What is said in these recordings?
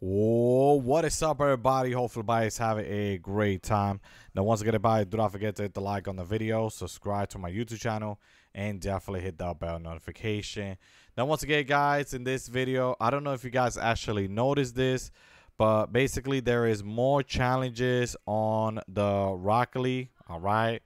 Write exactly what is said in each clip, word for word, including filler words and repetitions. Oh, what is up, everybody? Hopefully everybody is having a great time. Now, once again, everybody, do not forget to hit the like on the video, subscribe to my YouTube channel, and definitely hit that bell notification. Now, once again, guys, in this video, I don't know if you guys actually noticed this, but basically there is more challenges on the Rocket League, all right?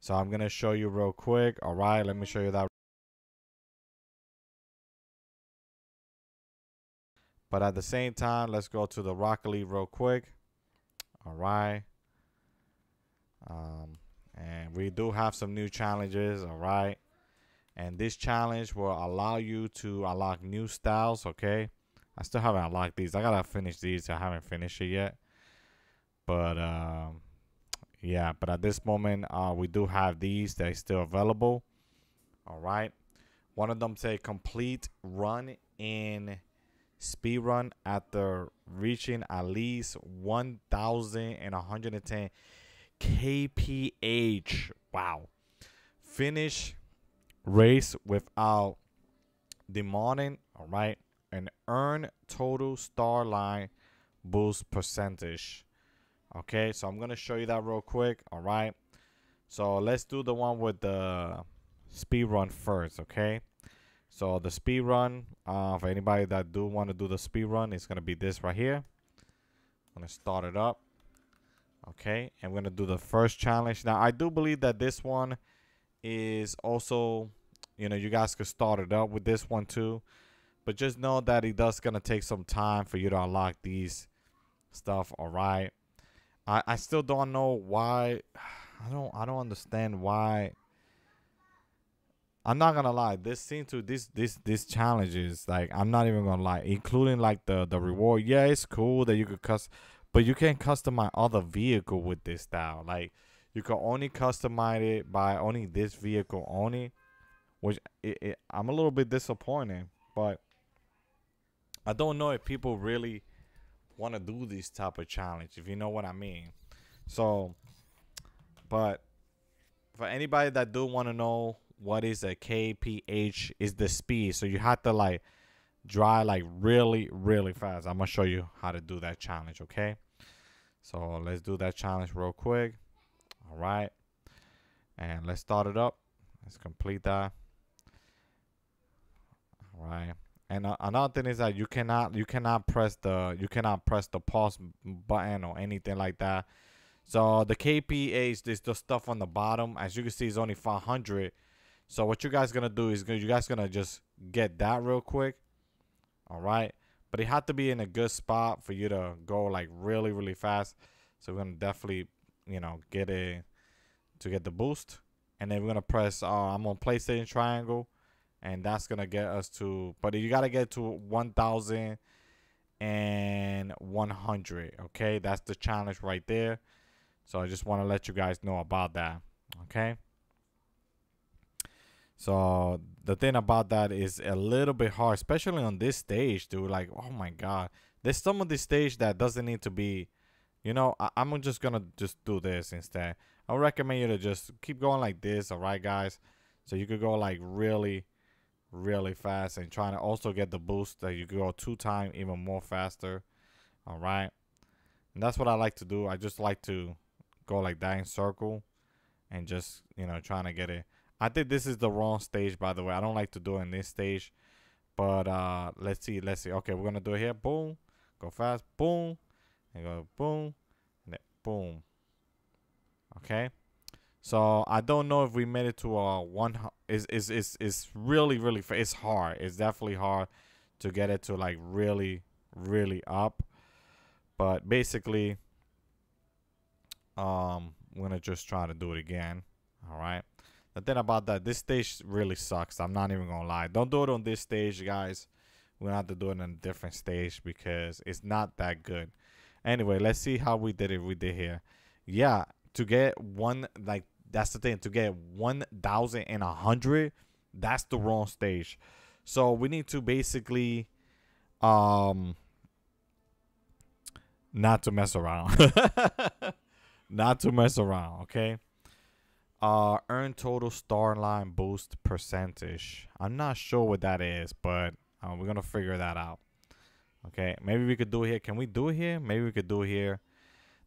So I'm going to show you real quick, all right? Let me show you that. But at the same time, let's go to the Rocket League real quick. All right. Um, and we do have some new challenges. All right. And this challenge will allow you to unlock new styles. Okay. I still haven't unlocked these. I got to finish these. I haven't finished it yet. But, um, yeah. But at this moment, uh, we do have these. They're still available. All right. One of them say complete run in... speed run after reaching at least one thousand one hundred ten K P H. Wow. Finish race without demanding. All right. And earn total star line boost percentage. Okay. So I'm going to show you that real quick. All right. So let's do the one with the speed run first. Okay. So the speed run, uh, for anybody that do want to do the speed run, it's gonna be this right here. I'm gonna start it up, okay? And we're gonna do the first challenge. Now I do believe that this one is also, you know, you guys could start it up with this one too, but just know that it does gonna take some time for you to unlock these stuff. All right, I I still don't know why. I don't I don't understand why. I'm not gonna lie, this seems to this this this challenge is like, I'm not even gonna lie, including like the the reward. Yeah, it's cool that you could custom, but you can't customize other vehicle with this style. Like you can only customize it by only this vehicle only, which it, it, I'm a little bit disappointed. But I don't know if people really want to do this type of challenge, if you know what I mean. So, but for anybody that do want to know. What is a K P H? Is the speed. So you have to like drive like really, really fast. I'm gonna show you how to do that challenge, okay? So let's do that challenge real quick. All right, and let's start it up. Let's complete that. All right, and uh, another thing is that you cannot, you cannot press the, you cannot press the pause button or anything like that. So the K P H, there's the stuff on the bottom. As you can see, it's only five hundred. So what you guys gonna do is you guys gonna just get that real quick, all right? But it had to be in a good spot for you to go like really, really fast. So we're gonna definitely, you know, get it to get the boost, and then we're gonna press. Uh, I'm on PlayStation triangle, and that's gonna get us to. But you gotta get to one thousand one hundred. Okay, that's the challenge right there. So I just want to let you guys know about that. Okay. So the thing about that is a little bit hard, especially on this stage, dude. Like, oh my God, there's some of this stage that doesn't need to be, you know, I I'm just going to just do this instead. I recommend you to just keep going like this. All right, guys. So you could go like really, really fast and trying to also get the boost that you could go two times even more faster. All right. And that's what I like to do. I just like to go like that in circle and just, you know, trying to get it. I think this is the wrong stage, by the way. I don't like to do it in this stage. But uh, let's see. Let's see. Okay, we're going to do it here. Boom. Go fast. Boom. And go boom. And then boom. Okay. So I don't know if we made it to a one. It's, it's, it's, it's really, really. It's hard. It's definitely hard to get it to like really, really up. But basically, um, I'm going to just try to do it again. All right. The thing about that, this stage really sucks. I'm not even going to lie. Don't do it on this stage, guys. We're going to have to do it on a different stage because it's not that good. Anyway, let's see how we did it. We did here. Yeah, to get one, like, that's the thing. To get one thousand one hundred, that's the wrong stage. So we need to basically um, not to mess around. Not to mess around, okay? Uh, earn total star line boost percentage. I'm not sure what that is, but uh, we're gonna figure that out. Okay, maybe we could do it here. Can we do it here? Maybe we could do it here.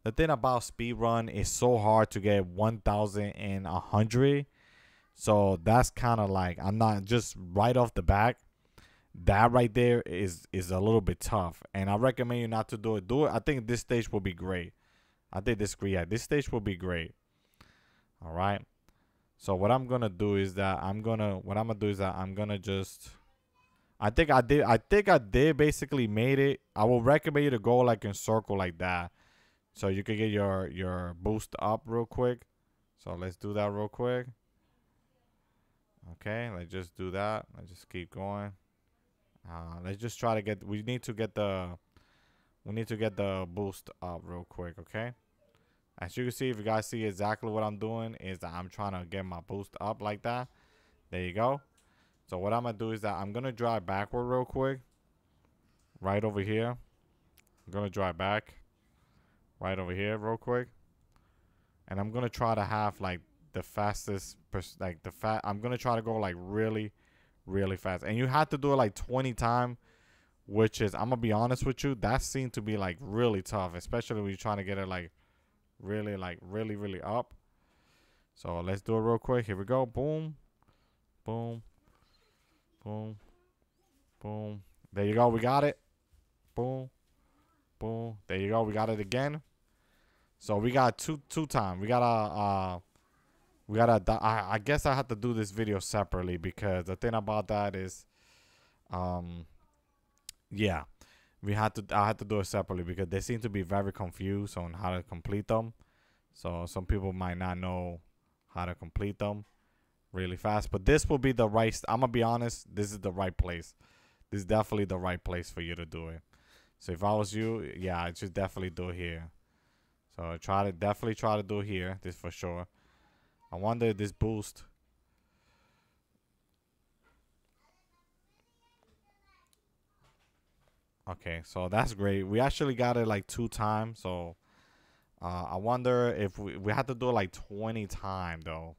The thing about speedrun is so hard to get one thousand one hundred. So that's kind of like, I'm not just right off the back. That right there is is a little bit tough. And I recommend you not to do it. Do it. I think this stage will be great. I think this, yeah, this stage will be great. All right. So what I'm going to do is that I'm going to, what I'm going to do is that I'm going to just, I think I did, I think I did basically made it. I will recommend you to go like in circle like that. So you can get your, your boost up real quick. So let's do that real quick. Okay. Let's just do that. Let's just keep going. Uh, let's just try to get, we need to get the, we need to get the boost up real quick. Okay. As you can see, if you guys see exactly what I'm doing is that I'm trying to get my boost up like that. There you go. So what I'm going to do is that I'm going to drive backward real quick. Right over here. I'm going to drive back. Right over here real quick. And I'm going to try to have like the fastest, like the fat. I'm going to try to go like really, really fast. And you have to do it like twenty times, which is, I'm going to be honest with you, that seemed to be like really tough, especially when you're trying to get it like really, like really, really up. So let's do it real quick. Here we go. Boom, boom, boom, boom. There you go. We got it. Boom, boom. There you go. We got it again. So we got two, two time. We got a, uh, we got a. I, I guess I have to do this video separately because the thing about that is, um, yeah. We had to, I had to do it separately because they seem to be very confused on how to complete them. So some people might not know how to complete them really fast. But this will be the right, I'm going to be honest, this is the right place. This is definitely the right place for you to do it. So if I was you, yeah, I should definitely do it here. So try to, definitely try to do it here, this for sure. I wonder if this boost. Okay, so that's great. We actually got it like two times. So uh, I wonder if we, we have to do it like twenty times though.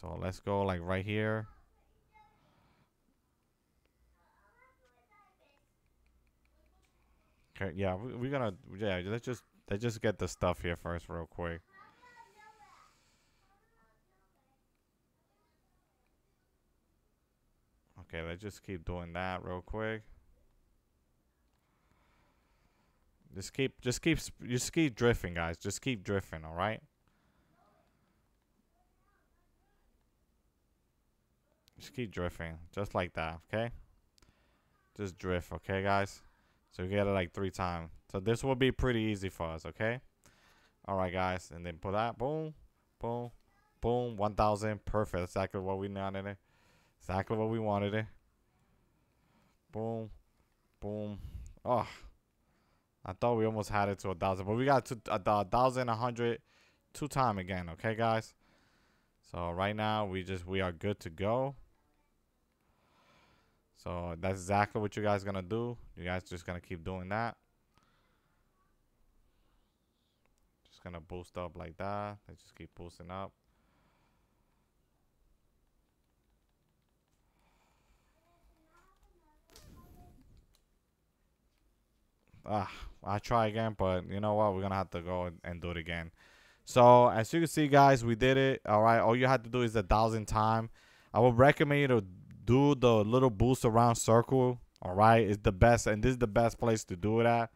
So let's go like right here. Okay, yeah, we, we're gonna, yeah, let's just, let's just get the stuff here first real quick. Okay, let's just keep doing that real quick. Just keep, just keep, just keep drifting, guys. Just keep drifting, all right? Just keep drifting, just like that, okay? Just drift, okay, guys? So we get it like three times. So this will be pretty easy for us, okay? All right, guys, and then put that, boom, boom, boom, one thousand, perfect. Exactly what we wanted it. Exactly what we wanted it. Boom, boom, oh. I thought we almost had it to a thousand, but we got to a, a thousand, a hundred, two time again. Okay, guys. So right now we just, we are good to go. So that's exactly what you guys are gonna do. You guys just gonna keep doing that. Just gonna boost up like that. Let's just keep boosting up. Ah, I try again, but you know what? We're gonna have to go and do it again. So as you can see, guys, we did it. All right. All you have to do is a thousand time. I would recommend you to do the little boost around circle. All right, it's the best, and this is the best place to do it at.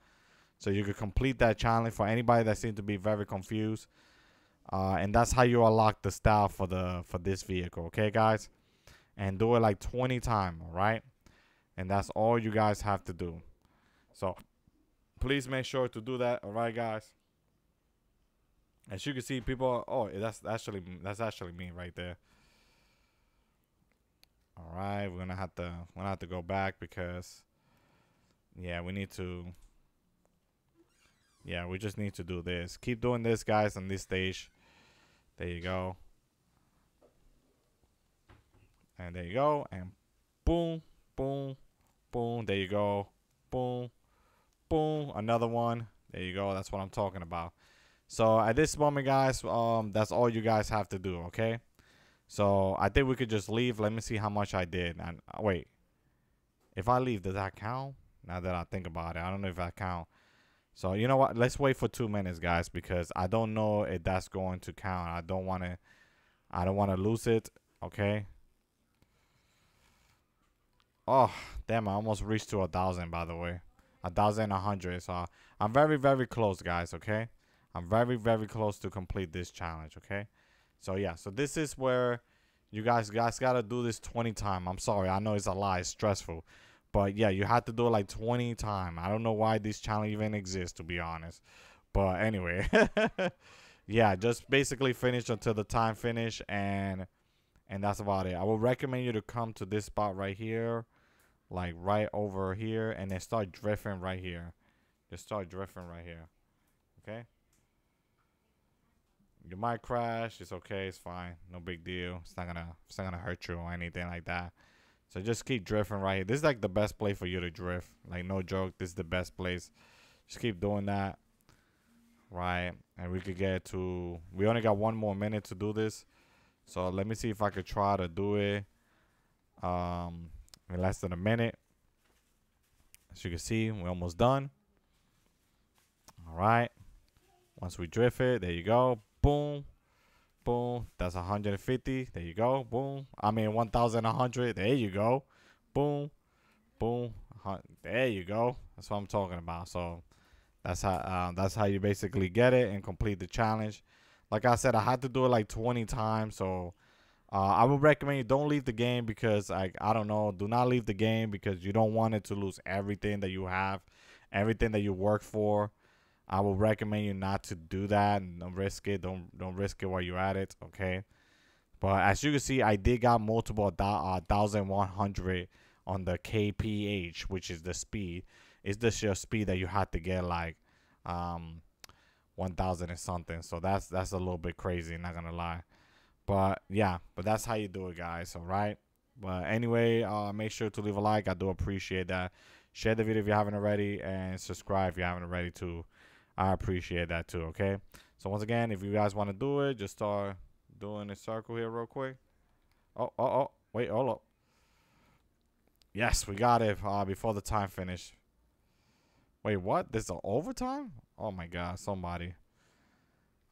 So you can complete that challenge for anybody that seems to be very confused. Uh, and that's how you unlock the style for the for this vehicle. Okay, guys, and do it like twenty times. All right, and that's all you guys have to do. So please make sure to do that. All right, guys. As you can see, people are, oh, that's actually that's actually me right there. All right, we're gonna have to we're gonna have to go back because, yeah, we need to. Yeah, we just need to do this. Keep doing this, guys, on this stage. There you go. And there you go. And boom, boom, boom. There you go. Boom. Boom, another one. There you go. That's what I'm talking about. So at this moment, guys, um that's all you guys have to do. Okay, so I think we could just leave. Let me see how much I did. And uh, wait, if I leave, does that count? Now that I think about it, I don't know if I count. So, you know what? Let's wait for two minutes, guys, because I don't know if that's going to count. I don't want to I don't want to lose it, okay? Oh, damn, I almost reached to a thousand, by the way. A thousand, a hundred. So, I'm very, very close, guys, okay? I'm very, very close to complete this challenge, okay? So, yeah. So, this is where you guys, guys got to do this twenty times. I'm sorry. I know it's a lot. It's stressful. But, yeah, you have to do it like twenty times. I don't know why this challenge even exists, to be honest. But, anyway. Yeah, just basically finish until the time finish, and and that's about it. I would recommend you to come to this spot right here, like right over here, and then start drifting right here. Just start drifting right here, okay? You might crash. It's okay. It's fine. No big deal. It's not gonna it's not gonna hurt you or anything like that. So just keep drifting right here. This is like the best place for you to drift. Like, no joke. This is the best place. Just keep doing that. Right, and we could get to, we only got one more minute to do this, so let me see if I could try to do it um in less than a minute. As you can see, we're almost done. All right, once we drift it, there you go, boom boom, that's one hundred fifty, there you go, boom, I mean one thousand one hundred, there you go, boom boom, there you go. That's what I'm talking about. So That's how uh, that's how you basically get it and complete the challenge. Like I said, I had to do it like twenty times. So uh, I would recommend you don't leave the game, because I, I don't know. Do not leave the game, because you don't want it to lose everything that you have, everything that you work for. I would recommend you not to do that and don't risk it. Don't don't risk it while you're at it. Okay. But as you can see, I did got multiple uh, one thousand one hundred on the K P H, which is the speed. It's just your speed that you have to get like um, one thousand and something. So that's that's a little bit crazy, not going to lie. But, yeah, but that's how you do it, guys. All right. But anyway, uh, make sure to leave a like. I do appreciate that. Share the video if you haven't already, and subscribe if you haven't already, too. I appreciate that, too, okay? So, once again, if you guys want to do it, just start doing a circle here real quick. Oh, oh, oh. Wait, hold up. Yes, we got it uh, before the time finished. Wait, what? This is an overtime? Oh my god, somebody.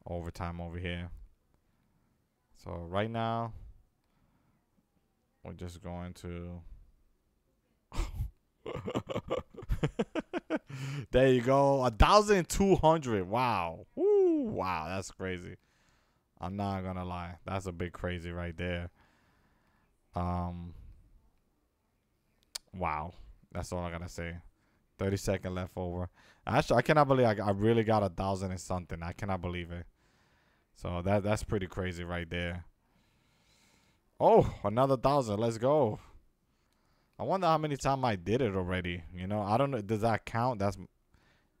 Overtime over here. So right now, we're just going to... There you go. one thousand two hundred. Wow. Woo, wow, that's crazy. I'm not gonna lie. That's a bit crazy right there. Um. Wow. That's all I gotta say. thirty seconds left over. Actually, I cannot believe I, I really got a thousand and something. I cannot believe it. So that that's pretty crazy right there. Oh, another thousand. Let's go. I wonder how many times I did it already. You know, I don't know. Does that count? That's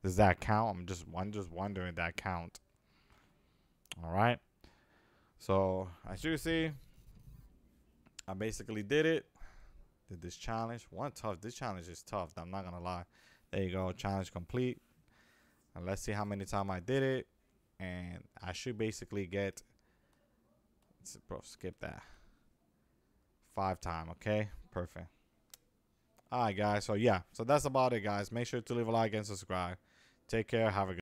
does that count? I'm just I'm just wondering if that count. All right. So as you see, I basically did it. Did this challenge. One tough. This challenge is tough. I'm not gonna lie. There you go. Challenge complete. And let's see how many times I did it. And I should basically get. Bro, skip that. Five times. Okay. Perfect. All right, guys. So yeah. So that's about it, guys. Make sure to leave a like and subscribe. Take care. Have a good.